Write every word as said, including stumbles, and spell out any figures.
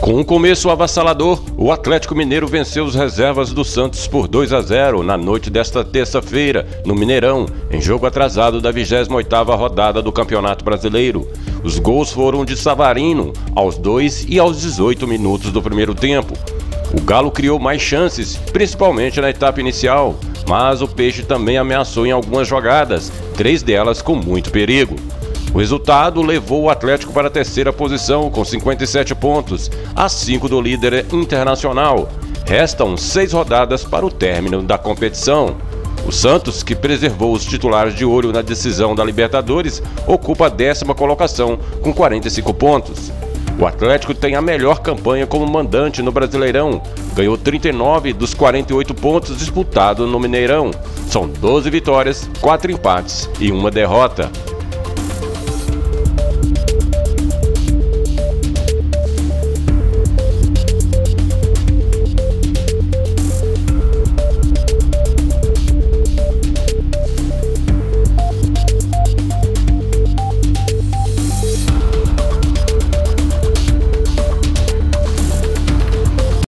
Com um começo avassalador, o Atlético Mineiro venceu os reservas do Santos por dois a zero na noite desta terça-feira, no Mineirão, em jogo atrasado da vigésima oitava rodada do Campeonato Brasileiro. Os gols foram de Savarino, aos dois e aos dezoito minutos do primeiro tempo. O Galo criou mais chances, principalmente na etapa inicial, mas o Peixe também ameaçou em algumas jogadas, três delas com muito perigo. O resultado levou o Atlético para a terceira posição, com cinquenta e sete pontos, a cinco do líder Internacional. Restam seis rodadas para o término da competição. O Santos, que preservou os titulares de olho na decisão da Libertadores, ocupa a décima colocação, com quarenta e cinco pontos. O Atlético tem a melhor campanha como mandante no Brasileirão. Ganhou trinta e nove dos quarenta e oito pontos disputados no Mineirão. São doze vitórias, quatro empates e uma derrota.